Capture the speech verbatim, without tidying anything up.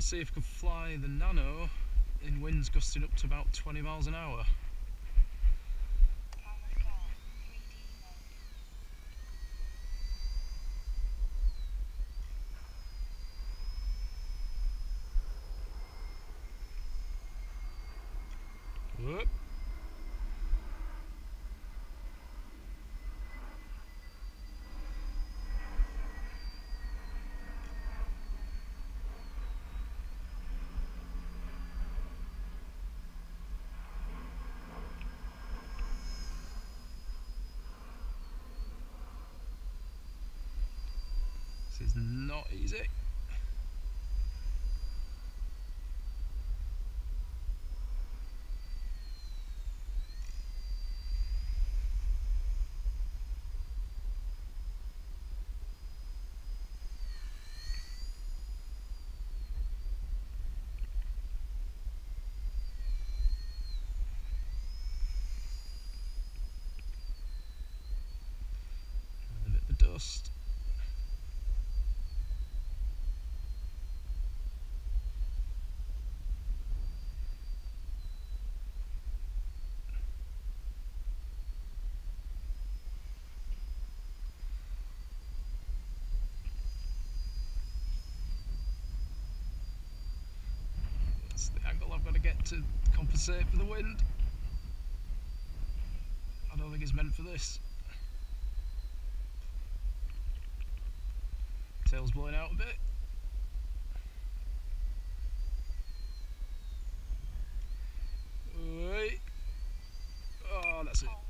Let's see if we can fly the Nano in winds gusting up to about twenty miles an hour. Whoop. This is not easy. A bit of dust. The angle I've got to get to compensate for the wind. I don't think it's meant for this. Tail's blowing out a bit. Wait. Oh, that's it.